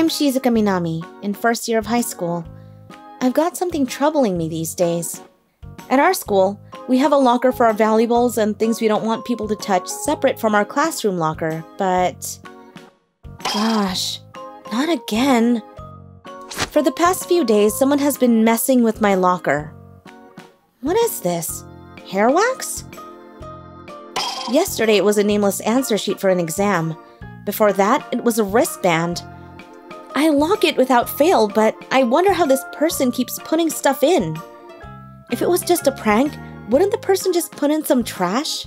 I'm Shizuka Minami, in first year of high school. I've got something troubling me these days. At our school, we have a locker for our valuables and things we don't want people to touch separate from our classroom locker, but... gosh, not again. For the past few days, someone has been messing with my locker. What is this? Hair wax? Yesterday, it was a nameless answer sheet for an exam. Before that, it was a wristband. I lock it without fail, but I wonder how this person keeps putting stuff in. If it was just a prank, wouldn't the person just put in some trash?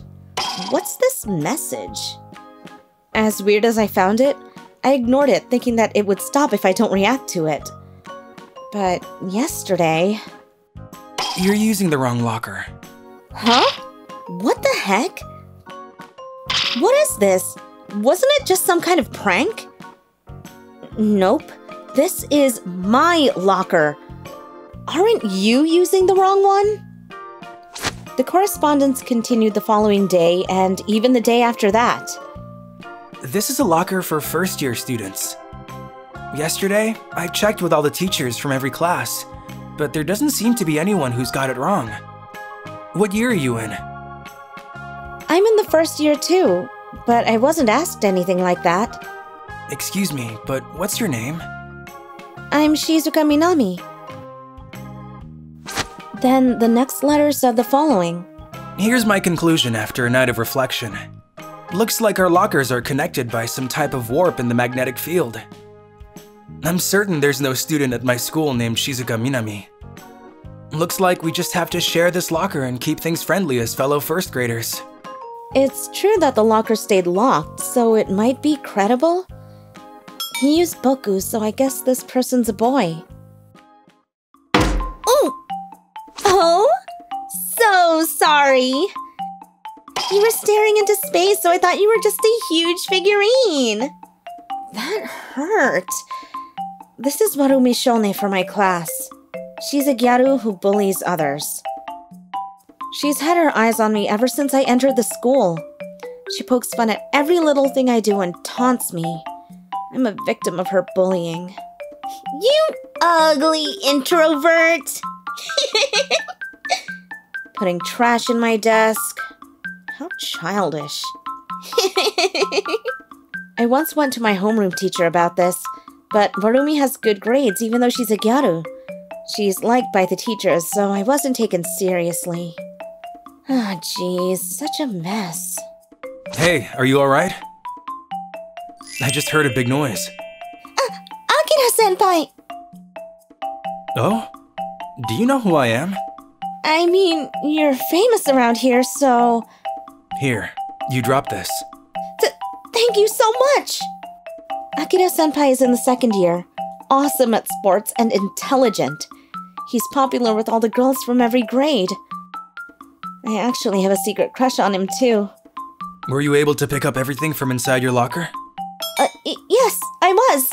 What's this message? As weird as I found it, I ignored it, thinking that it would stop if I don't react to it. But yesterday... You're using the wrong locker. Huh? What the heck? What is this? Wasn't it just some kind of prank? Nope. This is my locker. Aren't you using the wrong one? The correspondence continued the following day and even the day after that. This is a locker for first-year students. Yesterday, I checked with all the teachers from every class, but there doesn't seem to be anyone who's got it wrong. What year are you in? I'm in the first year too, but I wasn't asked anything like that. Excuse me, but what's your name? I'm Shizuka Minami. Then the next letter said the following. Here's my conclusion after a night of reflection. Looks like our lockers are connected by some type of warp in the magnetic field. I'm certain there's no student at my school named Shizuka Minami. Looks like we just have to share this locker and keep things friendly as fellow first graders. It's true that the locker stayed locked, so it might be credible? He used boku, so I guess this person's a boy. Ooh! Oh! So sorry! You were staring into space, so I thought you were just a huge figurine! That hurt. This is Warumi Shone for my class. She's a gyaru who bullies others. She's had her eyes on me ever since I entered the school. She pokes fun at every little thing I do and taunts me. I'm a victim of her bullying. You ugly introvert! Putting trash in my desk. How childish. I once went to my homeroom teacher about this, but Warumi has good grades even though she's a gyaru. She's liked by the teachers, so I wasn't taken seriously. Ah, jeez, such a mess. Hey, are you alright? I just heard a big noise. Akira-senpai! Oh? Do you know who I am? I mean, you're famous around here, so... Here, you drop this. Thank you so much! Akira-senpai is in the second year, awesome at sports and intelligent. He's popular with all the girls from every grade. I actually have a secret crush on him, too. Were you able to pick up everything from inside your locker? Yes, I was.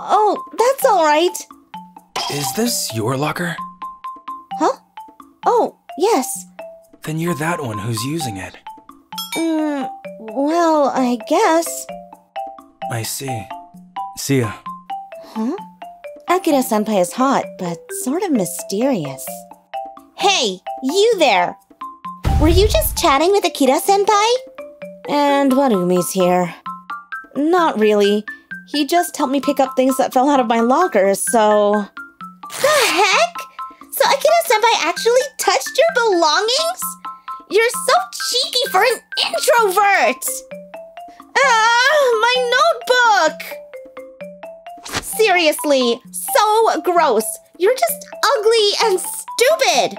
Oh, that's all right. Is this your locker? Huh? Oh, yes. Then you're that one who's using it. Well, I guess. I see. See ya. Huh? Akira-senpai is hot, but sort of mysterious. Hey, you there! Were you just chatting with Akira-senpai? And Warumi's here. Not really. He just helped me pick up things that fell out of my locker, so... The heck? So Akira-senpai actually touched your belongings? You're so cheeky for an introvert! My notebook! Seriously, so gross. You're just ugly and stupid.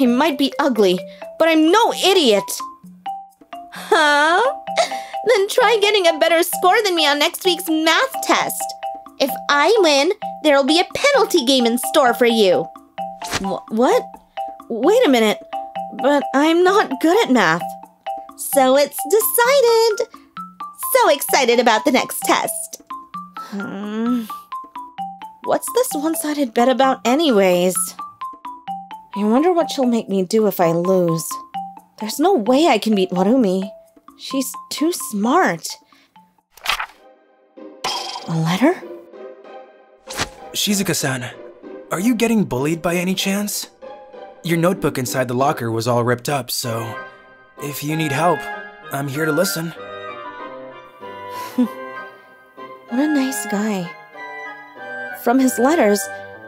I might be ugly, but I'm no idiot. Huh? Then try getting a better score than me on next week's math test. If I win, there'll be a penalty game in store for you. What? Wait a minute, but I'm not good at math. So it's decided. So excited about the next test. What's this one-sided bet about anyways? I wonder what she'll make me do if I lose. There's no way I can beat Warumi. She's too smart. A letter? Shizuka-san, are you getting bullied by any chance? Your notebook inside the locker was all ripped up, so if you need help, I'm here to listen. What a nice guy. From his letters,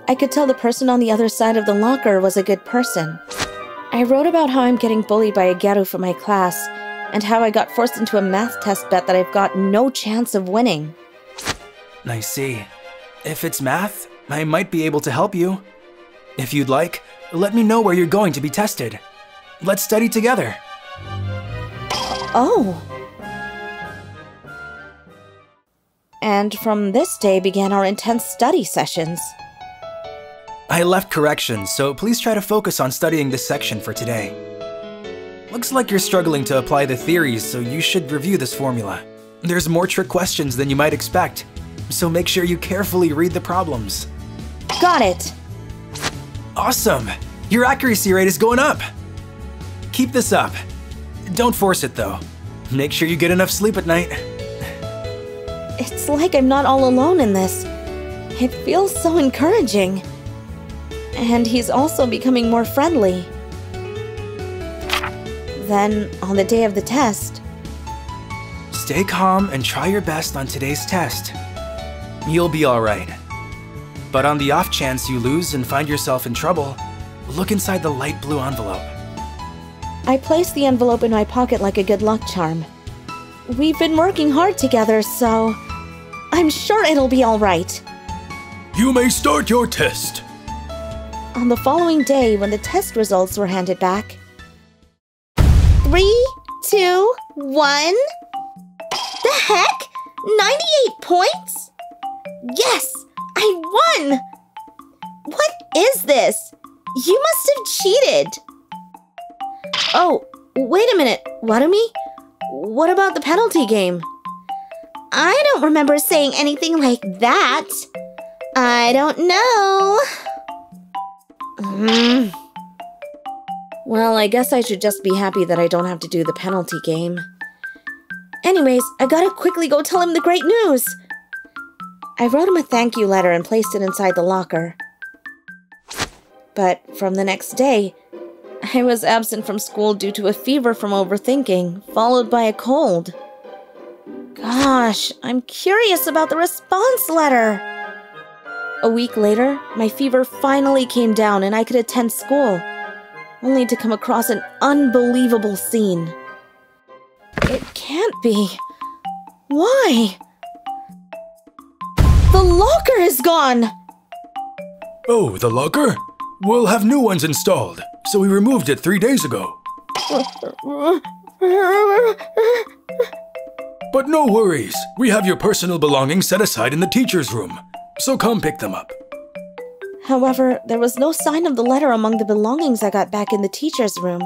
I could tell the person on the other side of the locker was a good person. I wrote about how I'm getting bullied by a Gyaru from my class, and how I got forced into a math test bet that I've got no chance of winning. I see. If it's math, I might be able to help you. If you'd like, let me know where you're going to be tested. Let's study together. Oh. And from this day began our intense study sessions. I left corrections, so please try to focus on studying this section for today. Looks like you're struggling to apply the theories, so you should review this formula. There's more trick questions than you might expect, so make sure you carefully read the problems. Got it! Awesome! Your accuracy rate is going up! Keep this up. Don't force it, though. Make sure you get enough sleep at night. It's like I'm not all alone in this. It feels so encouraging. And he's also becoming more friendly. Then, on the day of the test... Stay calm and try your best on today's test. You'll be alright. But on the off chance you lose and find yourself in trouble, look inside the light blue envelope. I placed the envelope in my pocket like a good luck charm. We've been working hard together, so I'm sure it'll be alright. You may start your test. On the following day, when the test results were handed back... 3, 2, 1... The heck? 98 points? Yes! I won! What is this? You must have cheated! Oh, wait a minute, Warumi? What about the penalty game? I don't remember saying anything like that. I don't know. Well, I guess I should just be happy that I don't have to do the penalty game. Anyways, I gotta quickly go tell him the great news. I wrote him a thank you letter and placed it inside the locker. But from the next day, I was absent from school due to a fever from overthinking, followed by a cold. Gosh, I'm curious about the response letter. A week later, my fever finally came down and I could attend school, only to come across an unbelievable scene. It can't be. Why? The locker is gone! Oh, the locker? We'll have new ones installed, so we removed it 3 days ago. But no worries, we have your personal belongings set aside in the teacher's room. So come pick them up. However, there was no sign of the letter among the belongings I got back in the teacher's room.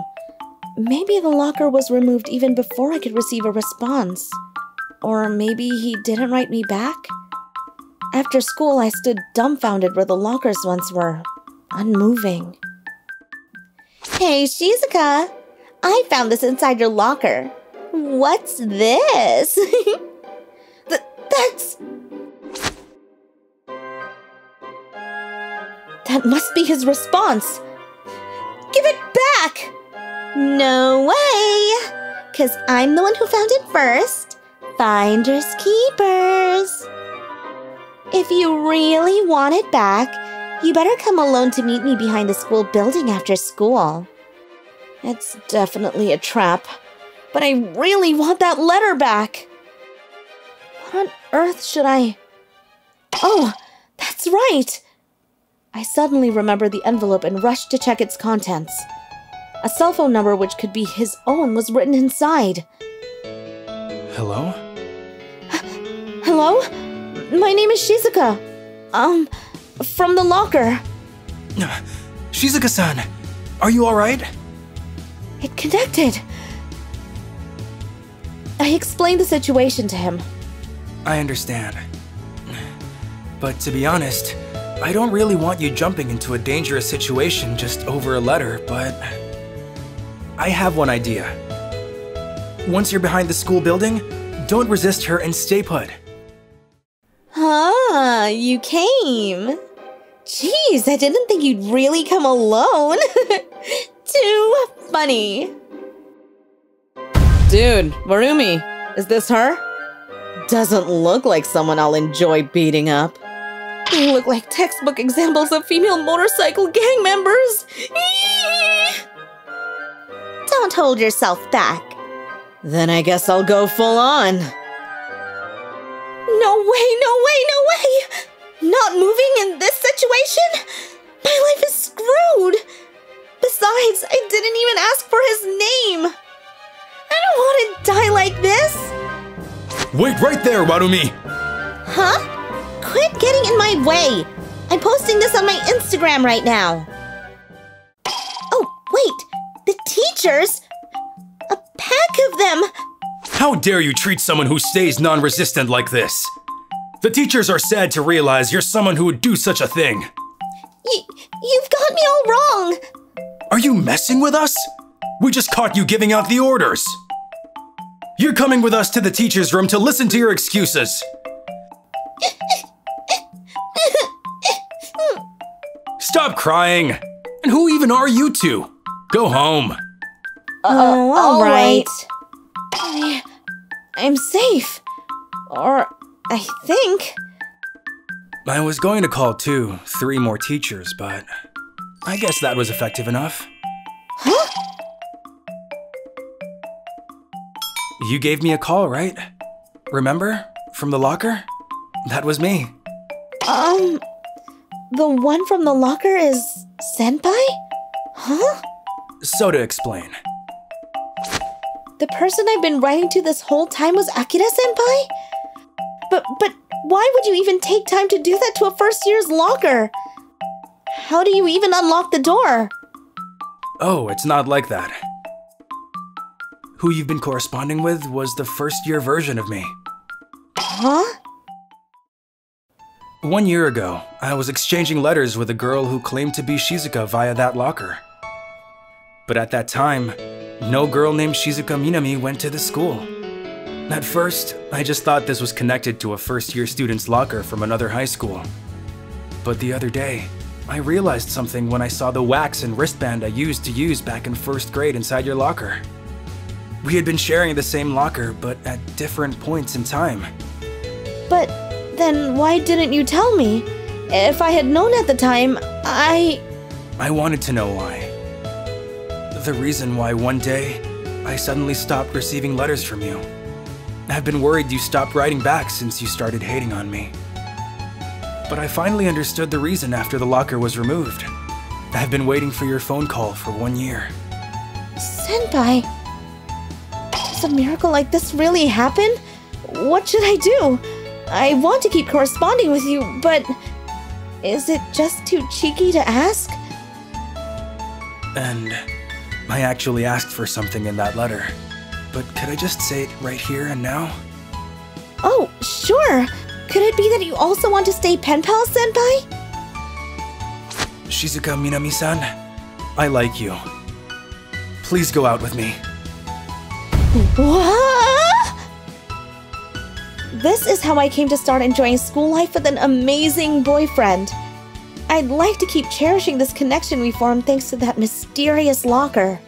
Maybe the locker was removed even before I could receive a response. Or maybe he didn't write me back? After school, I stood dumbfounded where the lockers once were, unmoving. Hey, Shizuka! I found this inside your locker. What's this? That must be his response. Give it back! No way! 'Cause I'm the one who found it first. Finders keepers. If you really want it back, you better come alone to meet me behind the school building after school. It's definitely a trap, but I really want that letter back. What on earth should I... Oh, that's right! I suddenly remembered the envelope and rushed to check its contents. A cell phone number, which could be his own, was written inside. Hello? Hello? My name is Shizuka. From the locker. Shizuka-san, are you alright? It connected. I explained the situation to him. I understand. But to be honest, I don't really want you jumping into a dangerous situation just over a letter, but... I have one idea. Once you're behind the school building, don't resist her and stay put. Ah, you came. Jeez, I didn't think you'd really come alone. Too funny. Dude, Warumi, is this her? Doesn't look like someone I'll enjoy beating up. They look like textbook examples of female motorcycle gang members. Eee! Don't hold yourself back. Then I guess I'll go full on. No way, no way, no way! Not moving in this situation? My life is screwed! Besides, I didn't even ask for his name! I don't want to die like this! Wait right there, Warumi! Huh? Quit getting in my way! I'm posting this on my Instagram right now! Oh, wait! The teachers? A pack of them! How dare you treat someone who stays non-resistant like this? The teachers are sad to realize you're someone who would do such a thing. You've got me all wrong! Are you messing with us? We just caught you giving out the orders. You're coming with us to the teacher's room to listen to your excuses. Stop crying! And who even are you two? Go home. Oh, alright. I'm safe. Or, I think. I was going to call 2, 3 more teachers, but I guess that was effective enough. Huh? You gave me a call, right? Remember? From the locker? That was me. The one from the locker is Senpai? Huh? So to explain. The person I've been writing to this whole time was Akira-senpai? But why would you even take time to do that to a first year's locker? How do you even unlock the door? Oh, it's not like that. Who you've been corresponding with was the first year version of me. Huh? 1 year ago, I was exchanging letters with a girl who claimed to be Shizuka via that locker. But at that time, no girl named Shizuka Minami went to the school. At first, I just thought this was connected to a first-year student's locker from another high school. But the other day, I realized something when I saw the wax and wristband I used to use back in first grade inside your locker. We had been sharing the same locker, but at different points in time. But then why didn't you tell me? If I had known at the time, I wanted to know why. The reason why one day, I suddenly stopped receiving letters from you. I've been worried you stopped writing back since you started hating on me. But I finally understood the reason after the locker was removed. I've been waiting for your phone call for 1 year. Senpai. A miracle like this really happen? What should I do? I want to keep corresponding with you, but is it just too cheeky to ask? And I actually asked for something in that letter, but could I just say it right here and now? Oh, sure. Could it be that you also want to stay pen pal, senpai? Shizuka Minami-san, I like you. Please go out with me. What? This is how I came to start enjoying school life with an amazing boyfriend. I'd like to keep cherishing this connection we formed thanks to that mysterious locker.